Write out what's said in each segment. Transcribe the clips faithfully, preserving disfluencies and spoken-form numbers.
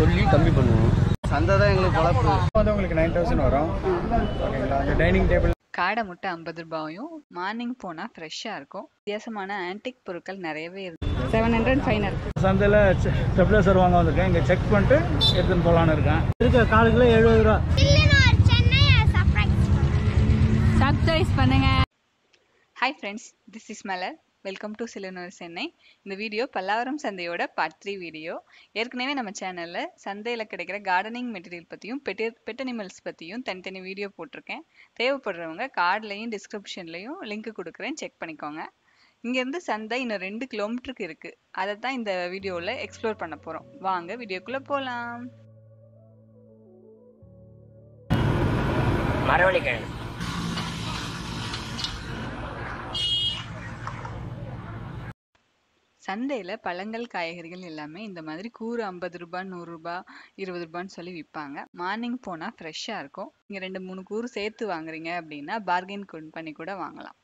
சொல்லி கம்மி பண்ணுவோம். சந்தை தான் எங்களுக்கு பலப்பு. அது உங்களுக்கு ஒன்பதாயிரம் வரும். ஓகேங்களா? அந்த டைனிங் டேபிள் காடை முட்டை ஐம்பது ரூபாயும் மார்னிங் போனால் ஃப்ரெஷ்ஷாக இருக்கும். வித்தியாசமான ஆன்டிக் பொருட்கள் நிறையவே இருக்குது. செவன் ஹண்ட்ரட் ஃபைனல் சந்தையில் ஸ்டெப்லைசர் வாங்க வந்திருக்கேன். இங்கே செக் பண்ணிட்டு எடுத்துன்னு போகலான்னு இருக்கேன். இருக்க கால் கிலோ எழுபது ரூபா. சப்ஸ்கிரைஸ் பண்ணுங்க. Hi friends, this is Malar. Welcome to சிலனூர் Chennai. இந்த வீடியோ பல்லாவரம் சந்தையோட பார்ட் த்ரீ வீடியோ. ஏற்கனவே நம்ம சேனலில் சந்தையில் கிடைக்கிற கார்டனிங் மெட்டீரியல் பற்றியும் பெட்டி பெட் அனிமல்ஸ் பற்றியும் தனித்தனி வீடியோ போட்டிருக்கேன். தேவைப்படுறவங்க கார்ட்லையும் டிஸ்கிரிப்ஷன்லையும் லிங்க் கொடுக்குறேன், செக் பண்ணிக்கோங்க. இங்கேருந்து சந்தை இன்னும் ரெண்டு கிலோமீட்டருக்கு இருக்குது. அதை தான் இந்த வீடியோவில் எக்ஸ்ப்ளோர் பண்ண போகிறோம். வாங்க வீடியோக்குள்ளே போகலாம். மரவள்ளிக்கிழங்கு சந்தையில் பழங்கள் காய்கறிகள் எல்லாமே இந்த மாதிரி கூறு ஐம்பது ரூபா நூறு ரூபா இருபது ரூபான்னு சொல்லி விற்பாங்க. மார்னிங் போனால் ஃப்ரெஷ்ஷாக இருக்கும். நீங்கள் ரெண்டு மூணு கூறு சேர்த்து வாங்குறீங்க அப்படின்னா பார்கெயின் பண்ணி கூட வாங்கலாம்.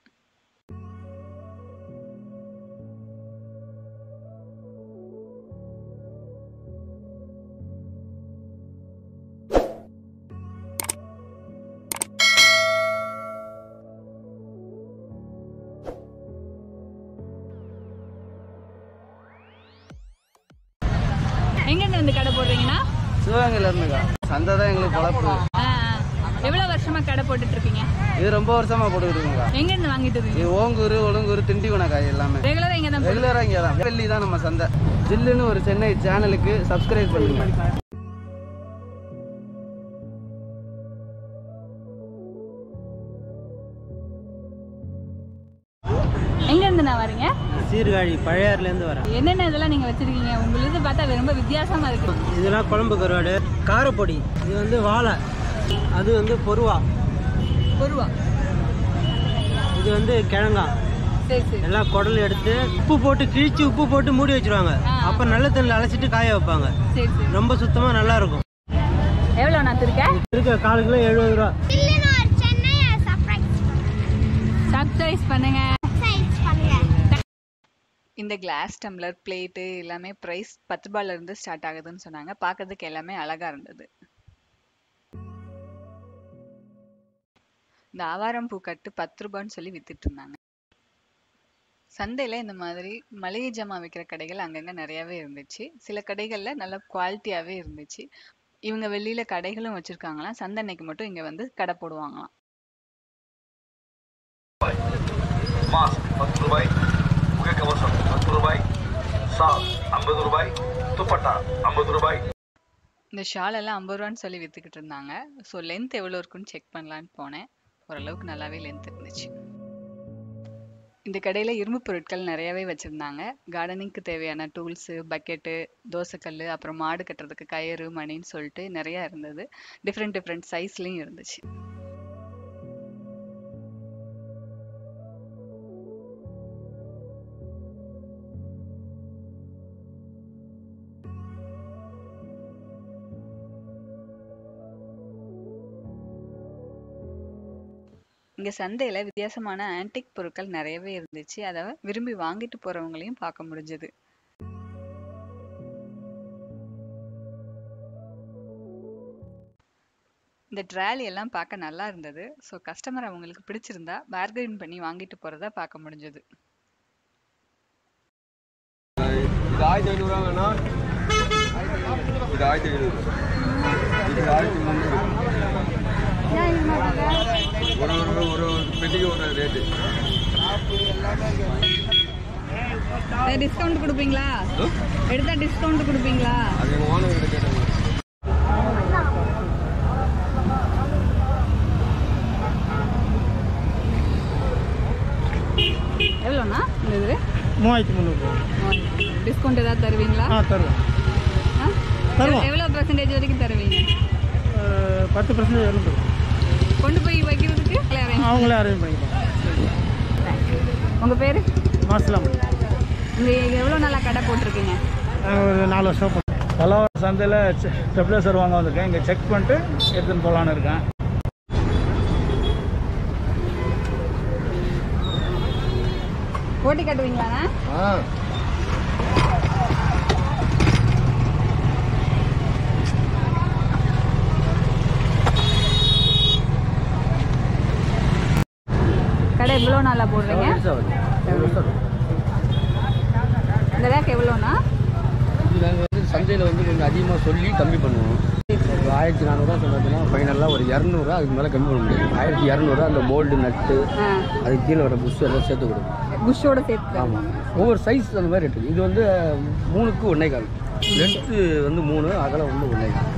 எங்கன்னு வந்து கடை போடுறீங்கன்னா சிவகங்கையில இருந்துக்கா. சந்தை தான் எங்களுக்கு பலப்பு. எவ்வளவு வருஷமா கடை போட்டுட்டு இருக்கீங்க? இது ரொம்ப வருஷமா போட்டுட்டு இருக்கீங்களா? எங்கன்னு வாங்கிட்டு இருக்கீங்க? ஓங்கூர் ஒழுங்கூர் திண்டிவனக்காய் எல்லாமே ரெகுலரா இங்க தான். ரெகுலரா இங்க தான். டெல்லி தான் நம்ம சந்தை. ஜில்லுன்னு ஒரு சென்னை சேனலுக்கு சப்ஸ்கிரைப் பண்ணுங்க. வரீங்க சீர்காழி பழையாறுல இருந்து வரேன். என்னென்ன இதெல்லாம் நீங்க வச்சிருக்கீங்க? உங்களுக்கு பார்த்தா ரொம்ப வித்தியாசமா இருக்கு. இதெல்லாம் குழம்பு கருவாடு, காரப்பொடி, இது வந்து வாழை, அது வந்து பொருவா பொருவா, இது வந்து கிழங்கா. எல்லாம் குடல் எடுத்து உப்பு போட்டு கிழிச்சு உப்பு போட்டு மூடி வச்சிருவாங்க. அப்ப நல்ல தண்ணில அலசிட்டு காய வைப்பாங்க. ரொம்ப சுத்தமா நல்லா இருக்கும். எவ்வளவு நான் இருக்கேன் இருக்க கால் கிலோ எழுபது ரூபா. சப்ஸ்கிரைஸ் பண்ணுங்க. இந்த கிளாஸ் டம்ளர் பிளேட்டு எல்லாமே ப்ரைஸ் பத்து ரூபாயிலிருந்து ஸ்டார்ட் ஆகுதுன்னு சொன்னாங்க. பார்க்கறதுக்கு எல்லாமே அழகாக இருந்தது. இந்த ஆவாரம் பூக்கட்டு பத்து ரூபான்னு சொல்லி வித்துட்டு இருந்தாங்க. சந்தையில் இந்த மாதிரி மளிகை ஜாமான் விற்கிற கடைகள் அங்கங்கே நிறையாவே இருந்துச்சு. சில கடைகளில் நல்ல குவாலிட்டியாகவே இருந்துச்சு. இவங்க வெளியில் கடைகளும் வச்சுருக்காங்களாம். சந்தை அன்னைக்கு மட்டும் இங்கே வந்து கடை போடுவாங்களாம். இந்த ஷால் எல்லாம் ஐம்பது ரூபான்னு சொல்லி வித்துக்கிட்டு இருந்தாங்க. ஸோ லென்த் எவ்வளோ இருக்குன்னு செக் பண்ணலான்னு போனேன். ஓரளவுக்கு நல்லாவே லென்த் இருந்துச்சு. இந்த கடையில் இரும்பு பொருட்கள் நிறையாவே வச்சுருந்தாங்க. கார்டனிங்க்கு தேவையான டூல்ஸு, பக்கெட்டு, தோசைக்கல், அப்புறம் மாடு கட்டுறதுக்கு கயிறு, மணின்னு சொல்லிட்டு நிறையா இருந்தது. டிஃப்ரெண்ட் டிஃப்ரெண்ட் சைஸ்லேயும் இருந்துச்சு. இங்கே சந்தையில் வித்தியாசமான ஆன்டிக் பொருட்கள் நிறையவே இருந்துச்சு. அதை விரும்பி வாங்கிட்டு போகிறவங்களையும் பார்க்க முடிஞ்சது. இந்த ட்ராலி எல்லாம் பார்க்க நல்லா இருந்தது. ஸோ கஸ்டமர் அவங்களுக்கு பிடிச்சிருந்தா பார்கெயின் பண்ணி வாங்கிட்டு போகிறதா பார்க்க முடிஞ்சது. ஒரு ஒரு ஒரு பெட்டிக்கு ஒரு ரேட்டு. டிஸ்கவுண்ட் கொடுப்பீங்களா? எடுத்தா டிஸ்கவுண்ட் கொடுப்பீங்களா? அது ஓனர் கிட்ட கேட்டேன். எவ்வளோண்ணா இந்த இது? மூவாயிரத்தி முந்நூறுபா. டிஸ்கவுண்ட் ஏதாவது தருவீங்களா? ஆ தருவோம். தருவோம். எவ்வளோ பர்சன்டேஜ் வரைக்கும் தருவீங்க? பத்து பர்சன்டேஜ் வரும் தருவோம். கொண்டு போய் வைக்கிறதுக்கு அவங்களே அரேஞ்ச் பண்ணிக்கலாம். உங்கள் பேர்? மாஸ்லாம். இங்கே எவ்வளோ நல்லா கடை போட்டிருக்கீங்க? ஒரு நாலு வருஷம் போட்டேன். பல்லாவரம் சந்தையில் ஸ்டெப்லைசர் வாங்க வந்திருக்கேன். இங்கே செக் பண்ணிட்டு எடுத்துன்னு போகலான்னு இருக்கேன். ஓட்டி கட்டுவீங்களாண்ணா? ஆ கடை எவ்வளோ நாளா போடுறீங்க? இந்த ரேட் எவ்வளோனா? சந்தையில் வந்து கொஞ்சம் அதிகமாக சொல்லி கம்மி பண்ணுவோம். ஆயிரத்தி நானூறுரூவா சொல்லுறதுனா ஃபைனலாக ஒரு இரநூறுவா அதுக்கு மேலே கம்மி பண்ண முடியாது. ஆயிரத்தி இரநூறுவா அந்த போல்டு நட்டு அதுக்கு கீழே வர புஷ் எல்லாம் சேர்த்து கொடுக்கும். புஷ்ஷோட சேர்த்து? ஆமாம், ஒவ்வொரு சைஸ் அந்த மாதிரி இருக்குது. இது வந்து மூணுக்கு ஒன்றே கால், லென்த்து வந்து மூணு, அகலை வந்து ஒன்றே கால்,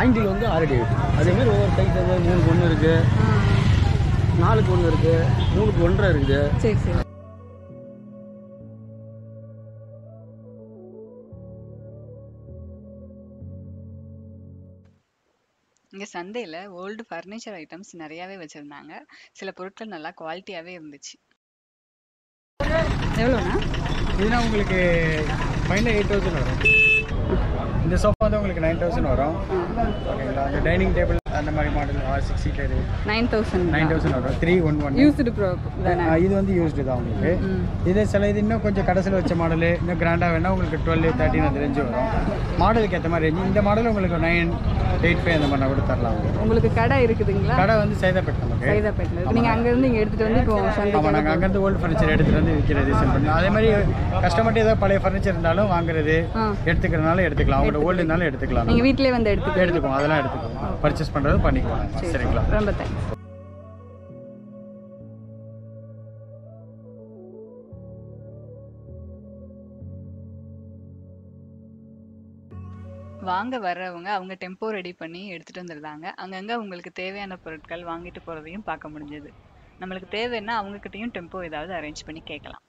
ஆங்கிள் வந்து ஆல்ரெடி இருக்குது. அதேமாதிரி ஒவ்வொரு சைஸ் வந்து மூணுக்கு ஒன்று இருக்குது, நாலுக்கு ஒன்று இருக்குது, மூணுக்கு ஒன்றரை இருக்குது. சரி சரி. இங்கே சந்தையில் ஓல்டு ஃபர்னிச்சர் ஐட்டம்ஸ் நிறையாவே வச்சுருந்தாங்க. சில பொருட்கள் நல்லா குவாலிட்டியாகவே இருந்துச்சு. எவ்வளோண்ணா இதுனா உங்களுக்கு ஃபைனல் எயிட் தௌசண்ட் வரும். இந்த சோஃபா வந்து உங்களுக்கு நைன் தௌசண்ட் வரும். ஓகேங்களா? அந்த டைனிங் டேபிள் அந்த மாதிரி model or six seater nine thousand nine thousand வரும். Three one one used bro, இது வந்து யூஸ்டு தான் உங்களுக்கு. இதே சில இது இன்னும் கொஞ்சம் கடைசியில் வச்ச மாடல் இன்னும் கிராண்டாக வேணால் உங்களுக்கு டுவெல் தேர்ட்டின் அந்த ரேஞ்சு வரும். மாடலுக்கு ஏற்ற மாதிரி ரேஞ்சு. இந்த மாடல் உங்களுக்கு நைன் எயிட் ஃபைவ் அந்த மாதிரி கூட தரலாம். உங்களுக்கு கடை இருக்குதுங்களா? கடை வந்து சைதாப்பேட்டை. நமக்கு சைதாப்பேட்டில் நீங்கள் அங்கேருந்து இங்கே எடுத்துகிட்டு வந்து இப்போ ஆமாம், நாங்கள் அங்கேருந்து ஓல்டு ஃபர்னிச்சர் எடுத்துகிட்டு வந்து விற்கிறது சென்ட் பண்ணி. அதே மாதிரி கஸ்டமர்கிட்ட ஏதாவது பழைய ஃபர்னிச்சர் இருந்தாலும் வாங்குறது, எடுத்துக்கிறதுனால எடுத்துக்கலாம், அவங்களோட ஓல்டுனாலும் எடுத்துக்கலாம். நீங்கள் வீட்டிலே வந்து எடுத்து எடுத்துக்கோம், அதெல்லாம் எடுத்துக்கோங்க, பர்ச்சேஸ் பண்ணுறது பண்ணிக்கலாம். சரிங்களா? ரொம்ப தேங்க்ஸ். வாங்க வர்றவங்க அவங்க டெம்போ ரெடி பண்ணி எடுத்துகிட்டு வந்துருந்தாங்க. அங்கங்கே அவங்களுக்கு தேவையான பொருட்கள் வாங்கிட்டு போகிறதையும் பார்க்க முடிஞ்சது. நம்மளுக்கு தேவைன்னா அவங்கக்கிட்டையும் டெம்போ ஏதாவது அரேஞ்ச் பண்ணி கேட்கலாம்.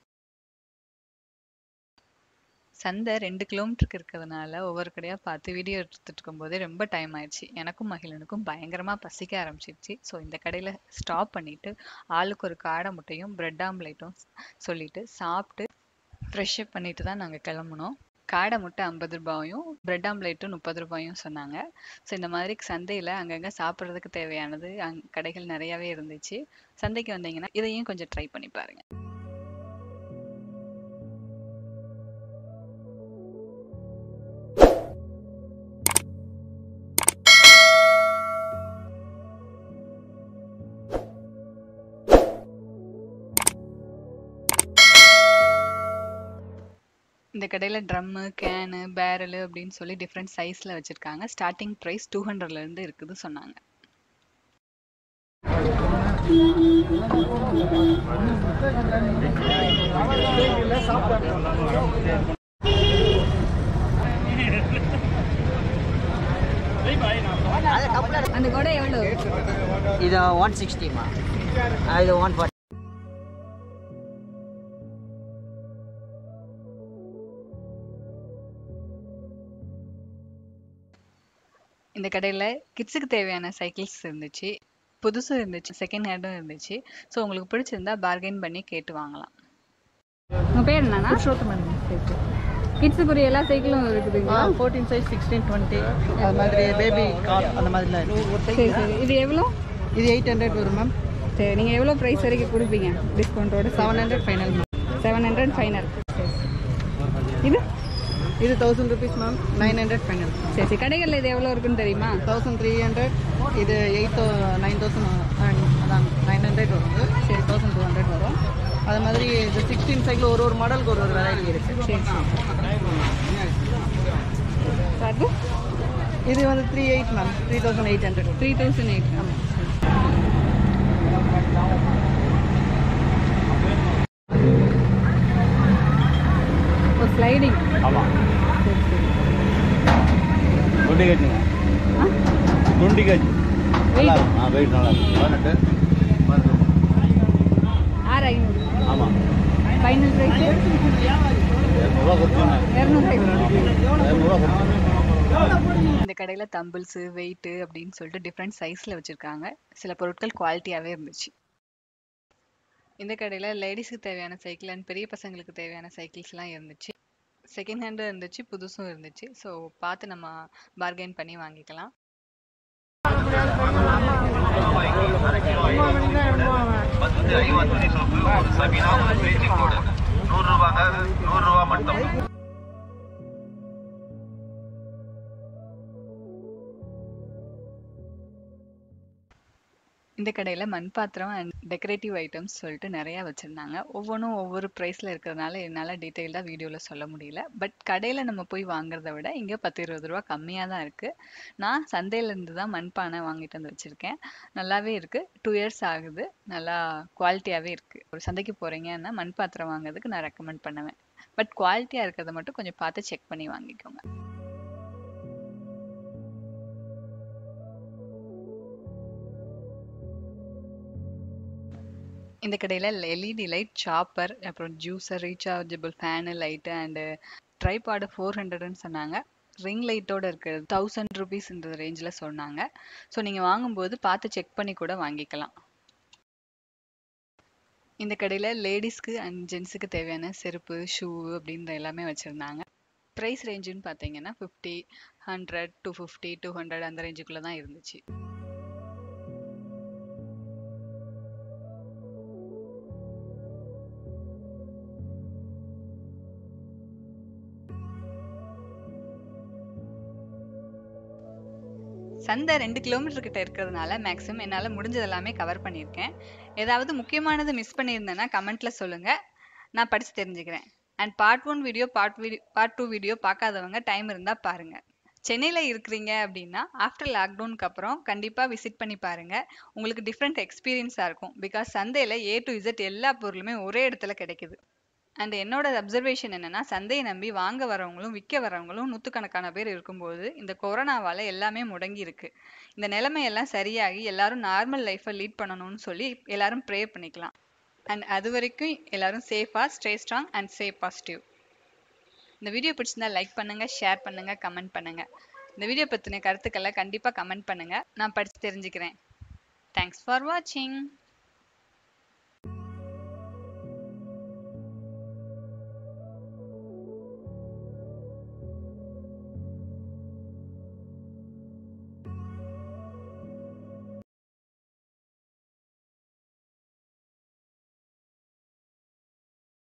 சந்தை ரெண்டு கிலோமீட்டருக்கு இருக்கிறதுனால ஒவ்வொரு கடையாக பார்த்து வீடியோ எடுத்துகிட்டு இருக்கும்போது ரொம்ப டைம் ஆயிடுச்சு. எனக்கும் மகிழனுக்கும் பயங்கரமாக பசிக்க ஆரம்பிச்சிடுச்சு. ஸோ இந்த கடையில் ஸ்டாப் பண்ணிவிட்டு ஆளுக்கு ஒரு காடை முட்டையும் பிரெட் ஆம்லேட்டும் சொல்லிவிட்டு சாப்பிட்டு ஃப்ரெஷ்அப் பண்ணிட்டு தான் நாங்கள் கிளம்புனோம். காடை முட்டை ஐம்பது ரூபாயும் பிரெட் ஆம்லேட்டும் முப்பது ரூபாயும் சொன்னாங்க. ஸோ இந்த மாதிரி சந்தையில் அங்கங்கே சாப்பிட்றதுக்கு தேவையானது அங் கடைகள் நிறையாவே இருந்துச்சு. சந்தைக்கு வந்தீங்கன்னா இதையும் கொஞ்சம் ட்ரை பண்ணி பாருங்கள். இந்த கடையில் ட்ரம்மு, கேனு, பேரலு அப்படின்னு சொல்லி டிஃப்ரெண்ட் சைஸில் வச்சுருக்காங்க. ஸ்டார்டிங் ப்ரைஸ் டூ ஹண்ட்ரட்லேருந்து இருக்குது சொன்னாங்க. அந்த கொடை எவ்வளோ? இது ஒன் சிக்ஸ்டிமா? இது ஒன் ஃபார்ட்டி. இந்த கடையில் கிட்ஸுக்கு தேவையான சைக்கிள்ஸ் இருந்துச்சு, புதுசும் இருந்துச்சு, செகண்ட் ஹேண்டும் இருந்துச்சு. ஸோ உங்களுக்கு பிடிச்சிருந்தா பார்கெயின் பண்ணி கேட்டு வாங்கலாம். உங்கள் பேர் என்னன்னா? ஷோத்தமன். கிட்ஸுக்குரிய எல்லா சைக்கிளும் இருக்குதுங்களா? ஃபோர்டீன் சைஸ், சிக்ஸ்டீன், டுவெண்ட்டி அது மாதிரி பேபி கார் அந்த மாதிரிலாம் இருக்குது. சரி சரி. இது எவ்வளோ? இது எயிட் ஹண்ட்ரட் வரும் மேம். சரி. நீங்கள் எவ்வளோ ப்ரைஸ் வரைக்கும் கொடுப்பீங்க டிஸ்கவுண்ட்டோடு? Seven hundred final ma'am. Seven hundred final. இது இது thousand rupees ma'am. Nine hundred final. சரி சரி. கடைகளில் இது எவ்வளோ இருக்குன்னு தெரியுமா? தௌசண்ட் த்ரீ ஹண்ட்ரட் இது எயிட் தௌ நைன் தௌசண்ட் அதான் நைன் ஹண்ட்ரட் வருது. சரி. தௌசண்ட் டூ ஹண்ட்ரட் வரும். அது மாதிரி இது சிக்ஸ்டீன் சைக்கிள் ஒரு ஒரு மாடலுக்கு ஒரு ஒரு வெரைட்டி இருக்குது. சரி சரி. இது வந்து three eight ma'am. Three thousand eight hundred three thousand eight ma'am. Sliding. ஆமாம். டுவெண்ட்டி கேஜிங்க. டுவெண்ட்டி கேஜி நல்லா இருக்கும். ஆ, வெயிட் நல்லா இருக்கும். பதினெட்டு ஆறு ஐநூறு. ஆமாம். ஃபைனல் ப்ரைஸ் இரநூறுவா கொடுத்தோம். இரநூறுவா இரநூறுவா கொடுத்தோம். இந்த கடையில் தம்பிள்ஸு வெயிட்டு அப்படின்னு சொல்லிட்டு டிஃப்ரெண்ட் சைஸில் வச்சுருக்காங்க. சில பொருட்கள் குவாலிட்டியாகவே இருந்துச்சு. இந்த கடையில் லேடிஸுக்கு தேவையான சைக்கிள் அண்ட் பெரிய பசங்களுக்கு தேவையான சைக்கிள்ஸ்லாம் இருந்துச்சு. செகண்ட் ஹேண்டும் இருந்துச்சு, புதுசும் இருந்துச்சு. ஸோ பார்த்து நம்ம பார்கெயின் பண்ணி வாங்கிக்கலாம். இந்த கடையில் மண்பாத்திரம் அண்ட் டெக்கரேட்டிவ் ஐட்டம்ஸ் சொல்லிட்டு நிறையா வச்சுருந்தாங்க. ஒவ்வொன்றும் ஒவ்வொரு ப்ரைஸில் இருக்கிறதுனால என்னால் டீட்டெயில்டாக வீடியோவில் சொல்ல முடியல. பட் கடையில் நம்ம போய் வாங்குறத விட இங்கே பத்து இருபது ரூபா கம்மியாக தான் இருக்குது. நான் சந்தையிலேருந்து தான் மண்பானை வாங்கிட்டு வந்து வச்சுருக்கேன். நல்லாவே இருக்குது, டூ இயர்ஸ் ஆகுது, நல்லா குவாலிட்டியாகவே இருக்குது. ஒரு சந்தைக்கு போகிறீங்கன்னா மண்பாத்திரம் வாங்குறதுக்கு நான் ரெக்கமெண்ட் பண்ணுவேன். பட் குவாலிட்டியாக இருக்கிறத மட்டும் கொஞ்சம் பார்த்து செக் பண்ணி வாங்கிக்கோங்க. இந்த கடையில் எல்இடி லைட், சாப்பர், அப்புறம் juicer, rechargeable fan, light and tripod four ஹண்ட்ரட்னு சொன்னாங்க. ரிங் லைட்டோடு இருக்கிறது தௌசண்ட் ருபீஸ்ன்ற ரேஞ்சில் சொன்னாங்க. ஸோ நீங்கள் வாங்கும்போது பார்த்து செக் பண்ணி கூட வாங்கிக்கலாம். இந்த கடையில் லேடிஸ்க்கு அண்ட் ஜென்ஸுக்கு தேவையான செருப்பு, ஷூ அப்படின்ற எல்லாமே வச்சுருந்தாங்க. ப்ரைஸ் ரேஞ்சுன்னு பார்த்தீங்கன்னா fifty, hundred, two fifty, two hundred அந்த ரேஞ்சுக்குள்ளே தான் இருந்துச்சு. சந்தை ரெண்டு கிலோமீட்டர் கிட்ட இருக்கிறதுனால மேக்ஸிமம் என்னால் முடிஞ்சது எல்லாமே கவர் பண்ணியிருக்கேன். ஏதாவது முக்கியமானது மிஸ் பண்ணியிருந்தேன்னா கமெண்ட்டில் சொல்லுங்கள், நான் படித்து தெரிஞ்சுக்கிறேன். And part one video, part video part two video பார்க்காதவங்க டைம் இருந்தால் பாருங்கள். சென்னையில் இருக்கிறீங்க அப்படின்னா ஆஃப்டர் லாக்டவுனுக்கு அப்புறம் கண்டிப்பாக விசிட் பண்ணி பாருங்கள். உங்களுக்கு டிஃப்ரெண்ட் எக்ஸ்பீரியன்ஸாக இருக்கும். பிகாஸ் சந்தையில் ஏ டு இசட் எல்லா பொருளுமே ஒரே இடத்துல கிடைக்குது. அண்ட் என்னோட அப்சர்வேஷன் என்னென்னா, சந்தையை நம்பி வாங்க வரவங்களும் விற்க வரவங்களும் நூற்றுக்கணக்கான பேர் இருக்கும்போது இந்த கொரோனாவால் எல்லாமே முடங்கி இருக்குது. இந்த நிலைமையெல்லாம் சரியாகி எல்லாரும் நார்மல் லைஃப்பை லீட் பண்ணணும்னு சொல்லி எல்லாரும் ப்ரே பண்ணிக்கலாம். அண்ட் அது வரைக்கும் எல்லாரும் சேஃபாக stay strong and safe positive. இந்த வீடியோ பிடிச்சிருந்தால் லைக் பண்ணுங்கள், ஷேர் பண்ணுங்கள், கமெண்ட் பண்ணுங்கள். இந்த வீடியோ பற்றின கருத்துக்களை கண்டிப்பாக கமெண்ட் பண்ணுங்கள், நான் படித்து தெரிஞ்சுக்கிறேன். தேங்க்ஸ் ஃபார் வாட்சிங்.